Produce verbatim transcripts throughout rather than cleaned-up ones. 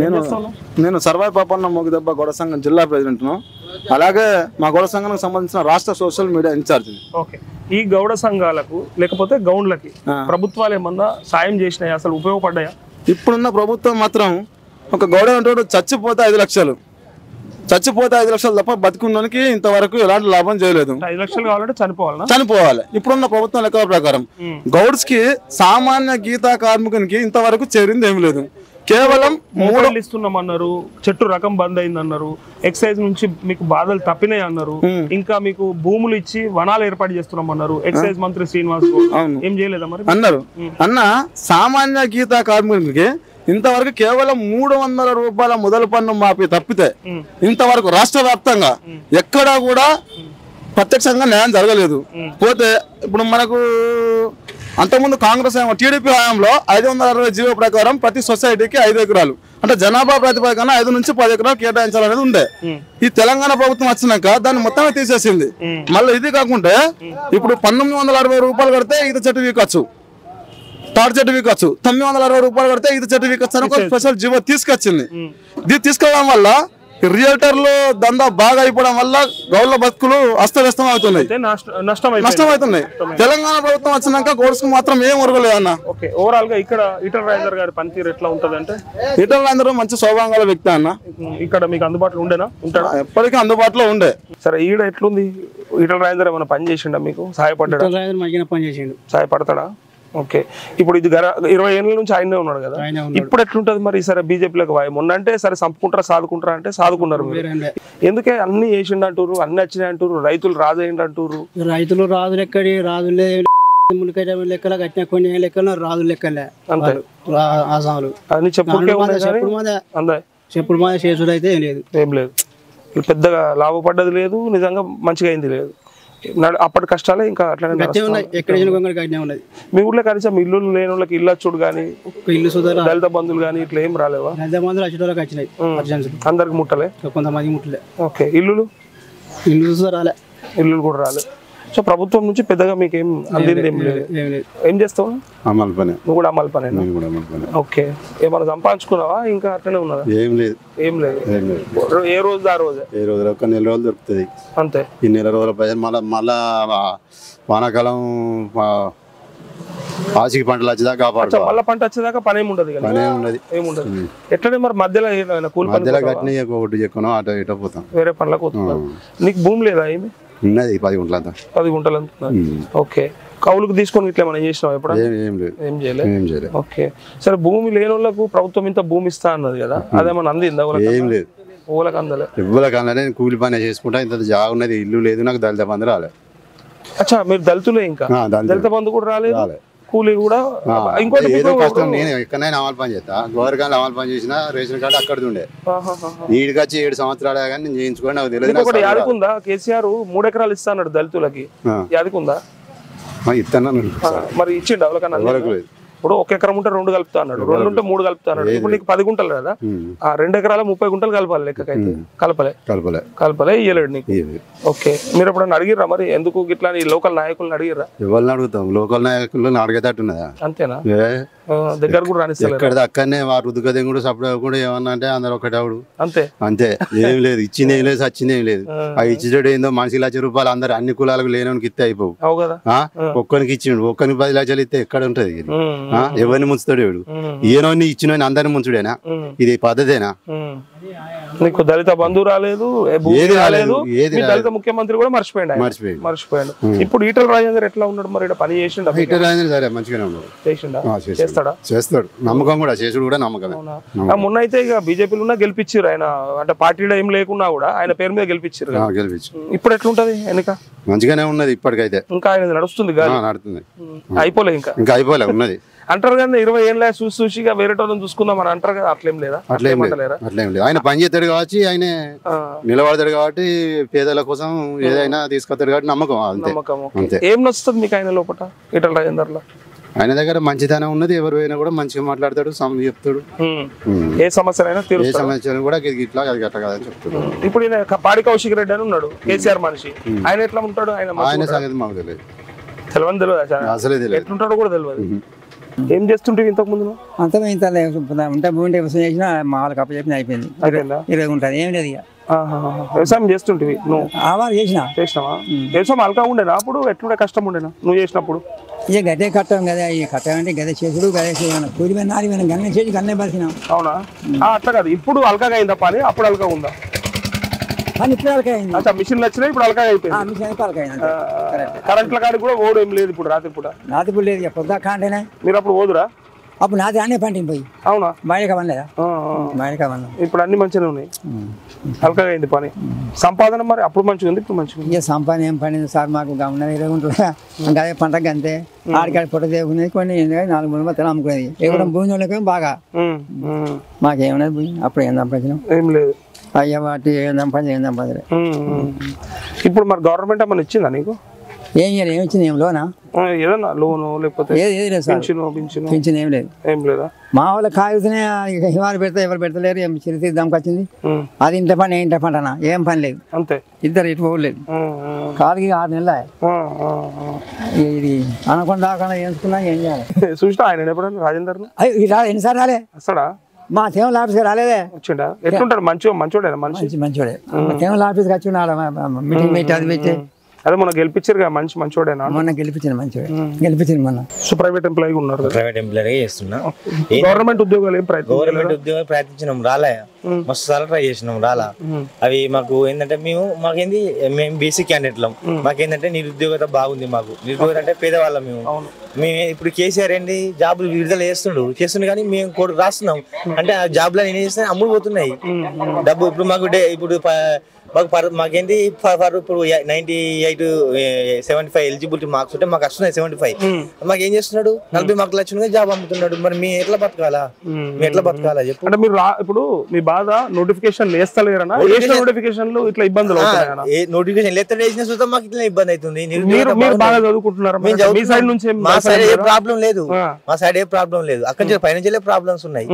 నేను నేను సర్వాయి పాపన్న మోగిదబ్బ గోడ సంఘం జిల్లా ప్రెసిడెంట్ను, అలాగే మా గౌడ సంఘానికి సంబంధించిన రాష్ట్ర సోషల్ మీడియా ఇన్ఛార్జిని. ఓకే, ఈ గౌడ సంఘాలకు లేకపోతే గౌండ్లకి ప్రభుత్వాలు ఏమన్నా సాయం చేసినాయా, అసలు ఉపయోగపడ్డాయా? ఇప్పుడున్న ప్రభుత్వం మాత్రం ఒక గౌడ అంటాడు చచ్చిపోతే ఐదు లక్షలు చచ్చిపోతే ఐదు లక్షలు తప్ప బతుకున్నోనికి ఇంతవరకు ఎలాంటి లాభం చేయలేదు. ఐదు లక్షలు కావాలంటే చనిపోవాలి చనిపోవాలి ఇప్పుడున్న ప్రభుత్వం లెక్క ప్రకారం గౌడ్స్ కి, సామాన్య గీతా కార్మికునికి ఇంతవరకు చేరింది ఏమి లేదు. కేవలం మోడల్ ఇస్తున్నామన్నారు, చెట్టు రకం బంద్ అయింది అన్నారు, ఎక్సైజ్ నుంచి మీకు బాధలు తప్పినాయి అన్నారు, ఇంకా మీకు భూములు ఇచ్చి వనాలు ఏర్పాటు చేస్తున్నాం అన్నారు. ఎక్సైజ్ మంత్రి శ్రీనివాస్ ఏం చేయలేదా మరి అన్నారు. అన్న సామాన్య గీతా కార్మికునికి ఇంతవరకు కేవలం మూడు వందల రూపాయల మొదలు పన్ను మాఫీ తప్పితే ఇంతవరకు రాష్ట్ర వ్యాప్తంగా ఎక్కడా కూడా ప్రత్యక్షంగా న్యాయం జరగలేదు. పోతే ఇప్పుడు మనకు అంతకుముందు కాంగ్రెస్ టీడీపీ హయాంలో ఐదు వందల అరవై జీవో ప్రకారం ప్రతి సొసైటీకి ఐదు ఎకరాలు అంటే జనాభా ప్రతిపాదన ఐదు నుంచి పది ఎకరాలు కేటాయించాలనేది ఉండే. ఈ తెలంగాణ ప్రభుత్వం వచ్చినాక దాన్ని మొత్తమే తీసేసింది. మళ్ళీ ఇది కాకుండా ఇప్పుడు పంతొమ్మిది వందల అరవై రూపాయలు కడితే ఈత చెట్టు వీకొచ్చు, తాడు చెట్టు వీకొచ్చు, తొమ్మిది వందల అరవై రూపాయలు కడితే ఈత చెట్టు వీకొచ్చు అని ఒక స్పెషల్ జీవో తీసుకొచ్చింది. ఇది తీసుకోవడం వల్ల రియల్టర్లు దందా బాగా అయిపోవడం వల్ల గౌడ్ల బతుకులు అస్తవ్యస్తం అవుతున్నాయి, నష్టం అవుతున్నాయి. తెలంగాణ ప్రభుత్వం వచ్చినాక గౌడ్స్ కు మాత్రం ఏం ఒరగలేదన్న. ఓవరాల్ గా ఇక్కడ ఈటల రాజేందర్ గారి పనితీరు ఎట్లా ఉంటుంది అంటే, ఈటల రాజేందర్ మంచి స్వభావంగా వ్యక్తి అన్న. ఇక్కడ మీకు అందుబాటులో ఉండేనా, ఉంటాడా? ఎప్పటికీ అందుబాటులో ఉండే. సరే, ఈడ ఎట్లుంది? ఈటల రాజేందర్ ఏమైనా పని చేసిండా, మీకు సహాయపడ్డా? పని చేసిండు, సహాయపడతాడా? ఓకే, ఇప్పుడు ఇది ఇరవై ఏళ్ళ నుంచి ఆయనే ఉన్నాడు కదా, ఇప్పుడు ఎట్లుంటది మరి? సరే, బీజేపీలకు వాయి మొన్న అంటే సరే సంపుకుంటారా, సాదుకుంటారా అంటే సాదుకున్నారు. ఎందుకే అన్ని చేసిండు అంటారు, అన్ని వచ్చినాయి అంటారు, రైతులు రాజు అయ్యిండు అంటారు. రైతులు రాజులు ఎక్కడి రాజులే లెక్కల కట్టిన కొన్ని లెక్కలు రాజు లెక్కలే అంటారు. అన్ని చెప్పుడు మాదే చేసుడు అయితే ఏం లేదు, ఏం లేదు, పెద్దగా లాభపడ్డది లేదు, నిజంగా మంచిగా అయింది లేదు. అప్పటి కష్టాలే ఇంకా అట్లా. మీ ఊళ్ళో కనీసం ఇల్లు లేని వాళ్ళకి ఇల్లు వచ్చుడు గానీ, దళిత బంధువులు గానీ ఇట్లా ఏం రాలేవా? అందరికి ముట్టలే, కొంతమంది ముట్టలే. ఓకే, ఇల్లు ఇల్లు రాలే, ఇల్లు కూడా రాలే. సో ప్రభుత్వం నుంచి పెద్దగా మీకు ఏం అందింది ఏం లేదు. ఏం చేస్తావు? అమలు పని. నువ్వు కూడా అమలు పని? ఓకే, ఏమన్నా సంపాదించుకున్నావా ఇంకా అట్లనే ఉన్నదా? ఏం లేదు, ఏం లేదు. ఏ రోజు ఆ రోజు ఏ రోజు ఒక నెల రోజులు దొరుకుతుంది అంతే. ఈ నెల రోజుల ప్రజలు మళ్ళా మళ్ళా వానాకాలం ఆసికి పంటలు వచ్చేదాకా మళ్ళీ పంట వచ్చేదాకా పని ఉండదు, పని ఉండదు, ఏముండదు. ఎట్లనే మరి మధ్యలో అటు పోతాం, వేరే పనులకు పోతున్నాం. నీకు భూమి లేదా? ఏమి ఉన్నది పది గుంటలంతా, పది గుంటలంతా. ఓకే, కౌలుకు తీసుకొని ఇట్లా మనం చేసినాం ఎప్పుడు? ఏం చేయలేదు. ఓకే, సరే, భూమి లేని వాళ్ళకు ప్రభుత్వం ఇంత భూమి ఇస్తా అన్నది కదా, అదేమన్నా అందిందా? ఏం లేదు, ఊళ్ళకి అందలే, ఇవ్వలకి అందలే. నేను కూలి పని చేసుకుంటా, ఇంత జాగా ఉన్నది, ఇల్లు లేదు, నాకు దళిత బంధు రాలే. అచ్చా, మీరు దళితులే, ఇంకా దళిత బంధు కూడా రాలేదు, కూలీ కూడా. ఇంకోటి కష్టం, నేను ఎక్కడైనా అమలు పని చేస్తా, గోరకాలు అమలు పని చేసిన రేషన్ కార్డు అక్కడ ఉండే, నీడికి వచ్చి ఏడు సంవత్సరాలు కానీ చేయించుకోండి, నాకు తెలియదు. యాదకుందా కేసీఆర్ మూడు ఎకరాలు ఇస్తా అన్నాడు దళితులకి, యాదకుందా? ఇస్తాను మరి, ఇచ్చిండు ఎవరికన్నా? ఇప్పుడు ఒక ఎకరం ఉంటే రెండు కలుపుతా అన్నాడు, రెండు ఉంటే మూడు కలుపుతా అన్నాడు. ఇప్పుడు నీకు పది గుంటలు కదా, ఆ రెండు ఎకరాల ముప్పై గుంటలు కలపాలి లెక్కకైతే, కలపలే కలపలే కలపలే ఇయ్యలేడు నీకు. ఓకే, మీరు ఎప్పుడన్నా అడిగిర్రా మరి ఎందుకు ఇట్లా? ఈ లోకల్ నాయకులను అడిగిర్రా? ఎవరిని అడుగుతాం, లోకల్ నాయకులను అడిగేటట్టున్నదా? అంతేనా? దగ్గర కూడా రానిస్తారు అక్కడనే రుద్దుకదేం కూడా సపోర్ట్ అవ్వకుండా ఏమన్నా అంటే అందరు ఒకటవుడు అంతే, అంతే. ఏం లేదు, ఇచ్చింది ఏం లేదు, సచ్చింది ఏం లేదు. ఆ ఇచ్చేటోడు ఏందో మనిషి లక్ష రూపాయలు అందరు అన్ని కులాలకు లేనోనికి ఇస్తే అయిపోవు కదా. ఒక్కరికి ఇచ్చిండు, ఒక్కరికి పది లక్షలు ఇస్తే ఎక్కడ ఉంటది? ఎవరిని ముంచుతాడు వీడు? ఏనోని ఇచ్చినోని అందరిని ముంచుడేనా? ఇది పద్ధతేనా? నీకు దళిత బంధువు రాలేదు, ఏది రాలేదు, దళిత ముఖ్యమంత్రి కూడా మర్చిపోయాడు, మర్చిపోయాడు మర్చిపోయాడు ఇప్పుడు ఈటల రాజేందర్ ఎట్లా ఉన్నాడు మరి? పని చేసిండా ఈటల రాజేందర్? సరే, మంచిగానే ఉన్నాడు, చేసిండా, చేస్తాడా? చేస్తాడు, నమ్మకం కూడా, చేసుడు కూడా నమ్మకమే. మొన్న అయితే ఇక బీజేపీలు ఉన్నా గెలిపించారు ఆయన, అంటే పార్టీలో ఏం లేకున్నా కూడా ఆయన పేరు మీద గెలిపించారు, గెలిపించారు. ఇప్పుడు ఎట్లుంటది ఎన్నిక? మంచిగానే ఉన్నది ఇప్పటికైతే, ఇంకా ఆయన నడుస్తుంది నడుతుంది, అయిపోలే ఇంకా, ఇంకా అయిపోలే ఉన్నది అంటారు కదా. ఇరవై ఏళ్ళ చూసి చూసి వేరే వాళ్ళని చూసుకుందాం అని అంటారు కదా, అట్లేం లేదా? అట్లేం లేదా, అట్లేం లేదు. ఆయన పని చేస్తాడు కాబట్టి, ఆయన నిలబడతాడు కాబట్టి, పేదల కోసం ఏదైనా తీసుకొస్తాడు కాబట్టి నమ్మకం, నమ్మకం. ఏం నచ్చుతుంది మీకు ఆయన లోపల, ఈటల రాజేందర్ లో? ఆయన దగ్గర మంచితనం ఉన్నది, ఎవరు పోయినా కూడా మంచిగా మాట్లాడతాడు, సమస్య చెప్తాడు, ఏ సమస్యనైనా తీరుస్తాడు, ఏ సమస్యను కూడా ఇట్లా అది గట్ట కాదని చెప్తాడు. ఇప్పుడు ఈయన పాడి కౌశిక్ రెడ్డి అని ఉన్నాడు, కేసీఆర్ మనిషి, ఆయన ఎట్లా ఉంటాడు? ఆయన ఆయన సంగతి మాకు తెలియదు, తెలియదు అసలు, ఎట్లుంటాడో కూడా తెలియదు. ఏం చేస్తుంటివి ఇంతకు ముందు? అంతా ఇంతలే ఉంటా భూమి వ్యవసాయం చేసినా మాలకు అప్పు చెప్పిన అయిపోయింది, ఇరవై ఉంటుంది ఏం లేదు. ఇక వ్యవసాయం చేస్తుంటివి నువ్వు? చేసినా చేసినావా? వ్యవసాయం అలకా ఉండేనా అప్పుడు? ఎట్లుండే కష్టం ఉండేనా నువ్వు చేసినప్పుడు? ఇక గదే కట్టం కదా, ఈ కట్టం అంటే గదే చేసుడు గదే చేయను, కూలిపోయిన నాలుగు గన్నే చేసి గన్నే బలిసినాం. అవునా? అట్లా కాదు, ఇప్పుడు అలకాగా అయిందా పని? అప్పుడు అలకా ఉందా పని? ఇప్పుడు అలకా అయింది. అచ్చా, మిషన్లు వచ్చినాయి, ఇప్పుడు అలకా అయిపోయింది. మిషన్ అయితే అలకా అయింది. కరెంట్ల కాడికి కూడా ఓడు ఏం లేదు ఇప్పుడు? రాత్రి పూట రాత్రి పూట లేదు, పొద్దు కాంటేనే. మీరు అప్పుడు ఓదురా? అప్పుడు నాది అనే పంట పోయి. అవునా? మైనక పనిలేదా? మైనక పని. ఇప్పుడు అన్ని మంచిగా ఉన్నాయి, అలకగా అయింది పని. సంపాదన మరి అప్పుడు మంచిగా ఉంది, ఇప్పుడు మంచిగా ఉంది. సంపాదన ఏం పని సార్, మాకు గమనం ఇరవై ఉంటుందా అదే పంటకు అంతే. ఆడికాడి పొట్ట చేసుకునేది, కొన్ని నాలుగు మూడు మొత్తం అమ్ముకునేది. ఎవరో భూమి వాళ్ళకేమో బాగా, మాకేమన్నా అప్పుడు ఏం సంపాదించడం ఏం లేదు. అయ్యా వాటి ఏం సంపాదించ ఏం సంపాదించలేదు. ఇప్పుడు మరి గవర్నమెంట్ ఏమన్నా ఇచ్చిందా నీకు? ఏం చేయాలి? ఏమి ఇచ్చింది? ఏం లోనా ఏదన్నా లోను లేకపోతే ఏది లేదు. పెన్షన్ ఏం లేదు, ఏం లేదా? మా వాళ్ళు కావాల్సిన ఎవరు పెడతా ఎవరు పెడతలేరు. ఏం చిరితి దమ్కొచ్చింది, అది ఇంత పని ఇంత పంటనా, ఏం పని లేదు అంతే. ఇద్దరు ఇటు పోలేదు, కాలుకి ఆరు నెలలు ఇది అనుకుని దాకా ఎంచుకున్నా. ఏం చేయాలి? చూసినా ఆయన ఎప్పుడన్నా రాజేందర్ ఎన్నిసార్లు రాలే అసడా? మా తేమల ఆఫీస్కి రాలేదే. వచ్చిండా? ఎట్లుంటాడు? మంచి మంచోడే మంచి మంచోడే. తేమల ఆఫీస్కి వచ్చి మీటింగ్ పెట్టి అది పెట్టి అదే మొన్న గెలిపించారు. మంచి మంచోడేనా? మొన్న గెలిపించిన మంచోడే, గెలిపించిన మొన్న. సో ప్రైవేట్ ఎంప్లాయీ ఉన్నారు? ప్రైవేట్ ఎంప్లాయీ చేస్తున్నా. గవర్నమెంట్ ఉద్యోగాలు గవర్నమెంట్ ఉద్యోగాలు ప్రయత్నించినాం, రాలే. మస్తు సార్లు ట్రై చేసినాం, రాలా. అవి మాకు ఏంటంటే మేము మాకేంది మేము బేసిక్ క్యాండిడేట్లం. మాకేంటంటే నిరుద్యోగత బాగుంది, మాకు నిరుద్యోగత అంటే పేదవాళ్ళం మేము. మేము ఇప్పుడు కేసీఆర్ ఏంటి జాబులు విడుదల చేస్తుండ్రు చేస్తుండే, కానీ మేము కూడా రాస్తున్నాం అంటే ఆ జాబ్లు ఏం చేస్తున్నాయి, అమ్ముడు పోతున్నాయి డబ్బు. ఇప్పుడు మాకు డే ఇప్పుడు మాకు ఫర్ మాకేంటి ఫర్ ఇప్పుడు ninety eight seventy five eligibility marks ఉంటే మాకు వస్తున్నాయి సెవెంటీ ఫైవ్. మాకు ఏం చేస్తున్నాడు? నలభై మార్కులు వచ్చిన జాబ్ అమ్ముతున్నాడు. మరి మేము ఎట్లా బతకాలా? మేము ఎట్లా బతకాలా చెప్పు. అంటే మీరు ఇప్పుడు మీ బాధ నోటిఫికేషన్ వేస్తలేరనా? నోటిఫికేషన్లు ఇట్లా ఇబ్బందులు అవుతాయి. నోటిఫికేషన్ ఎత్త వేసిన చూద్దాం, మాకు ఇట్లా ఇబ్బంది అవుతుంది. మా సైడ్ ఏ ప్రాబ్లం లేదు, మా సైడ్ ఏ ప్రాబ్లం లేదు. అక్కడ ఫైనాన్షియల్ ప్రాబ్లమ్స్ ఉన్నాయి.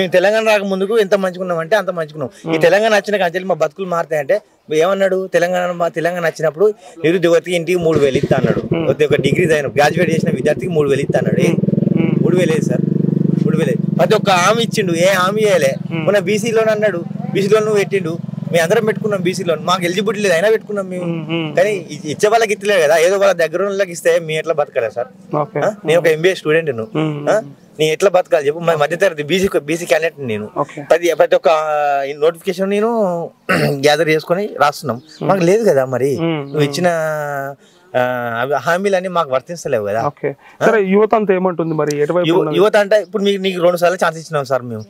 మేము తెలంగాణ రాక ముందుకు ఎంత మంచుకున్నాం అంటే అంత మంచుకున్నాం. ఈ తెలంగాణ వచ్చిన కంచెలు మా బతుకులు మారుతాయి అంటే ఏమన్నాడు? తెలంగాణ తెలంగాణ వచ్చినప్పుడు నిరుద్యోగతికి ఇంటికి మూడు వేలు ఇస్తా అన్నాడు. ఒక డిగ్రీ అయిన గ్రాడ్యుయేట్ చేసిన విద్యార్థికి మూడు వేలు ఇస్తా అన్నాడు. మూడు వేలు లేదు సార్, మూడు వేలు ప్రతి ఒక్క హామీ ఇచ్చిండు, ఏ హామీ వేయలే. మన బీసీ లోన్ అన్నాడు, బీసీ లోన్ పెట్టిండు. మేము అందరం పెట్టుకున్నాం బీసీ లోన్, మాకు ఎలిజిబిలిటీ లేదు అయినా పెట్టుకున్నాం మేము. కానీ ఇచ్చే వాళ్ళకి ఇస్తలేదు కదా, ఏదో వాళ్ళ దగ్గర వాళ్ళకి ఇస్తే మేము ఎట్లా బతకలేదు సార్. నేను ఒక ఎంబీఏ స్టూడెంట్, నేను ఎట్లా బతకాలి చెప్పు. మా మధ్యతరగతి బీసీ బీసీ క్యాండిడేట్ నేను. ప్రతి ప్రతి ఒక్క నోటిఫికేషన్ నేను గ్యాదర్ చేసుకుని రాస్తున్నాం. మాకు లేదు కదా మరి, నువ్వు ఇచ్చిన హామీలన్నీ మాకు వర్తించలేవు కదా. యువత అంతా ఏమంటుంది మరి? యువత అంటే ఇప్పుడు మీకు నీకు రెండు సార్లు ఛాన్స్ ఇచ్చినాం సార్ మేము.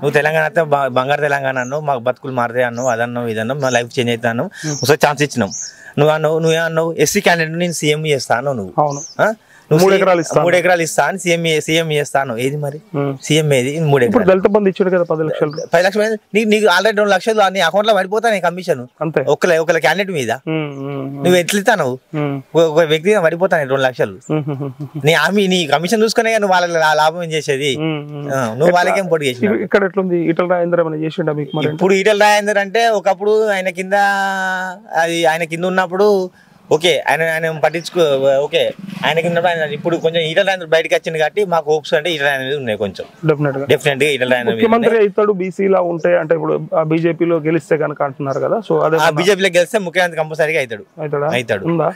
నువ్వు తెలంగాణ అయితే బంగారు తెలంగాణ అన్నావు, మాకు బతుకులు మారుతాయి అన్నావు, అదన్నావు ఇదన్నావు, మా లైఫ్ చేంజ్ అవుతా అన్నావు. ఒకసారి ఛాన్స్ ఇచ్చినాం. నువ్వు అన్నావు నువ్వే అన్నావు ఎస్సీ క్యాండిడేట్ నేను సీఎం చేస్తా అన్నావు. నువ్వు మూడు ఎకరాలు ఇస్తా మూడు ఎకరాలు ఇస్తా అని సీఎం సీఎం చేస్తాను. ఏది మరి సీఎం ఏది? మూడు ఎకరాలు దళిత బంధు ఇచ్చాడు కదా, పది లక్షలు పది లక్షలు నీకు నీకు ఆల్రెడీ రెండు లక్షలు నీ అకౌంట్ లో పడిపోతాను కమిషన్. ఒకళ్ళ ఒకళ్ళ క్యాండిడేట్ మీద నువ్వు ఎట్లుతావు? ఒక వ్యక్తి పడిపోతాను రెండు లక్షలు నీ హామీ నీ కమిషన్ చూసుకునే నువ్వు వాళ్ళకి లాభం ఏం చేసేది? నువ్వు వాళ్ళకేం పోటీ చేసి ఇక్కడ ఎట్లుంది? ఈటల రాజేందర్ ఏమైనా చేసిండా మీకు? ఇప్పుడు ఈటల రాజేందర్ అంటే ఒకప్పుడు ఆయన కింద అది ఆయన కింద ఉన్నప్పుడు ఓకే, ఆయన ఆయన పట్టించుకో ఓకే ఆయన కింద. ఇప్పుడు కొంచెం ఈటల రాజేందర్ బయటకు వచ్చింది కాబట్టి మాకు హోప్స్ అంటే ఈటల రాజేందర్ ఉన్నాయి కొంచెం డెఫినెట్ గా. ఈటల రాజేందర్ ముఖ్యమంత్రి అవుతాడు బీసీలా ఉంటే అంటే ఇప్పుడు బీజేపీలో గెలిస్తే కనుక అంటున్నారు కదా. సో అదే బీజేపీలో గెలిస్తే ముఖ్యమంత్రి కంపల్సరీగా అవుతాడు అవుతాడు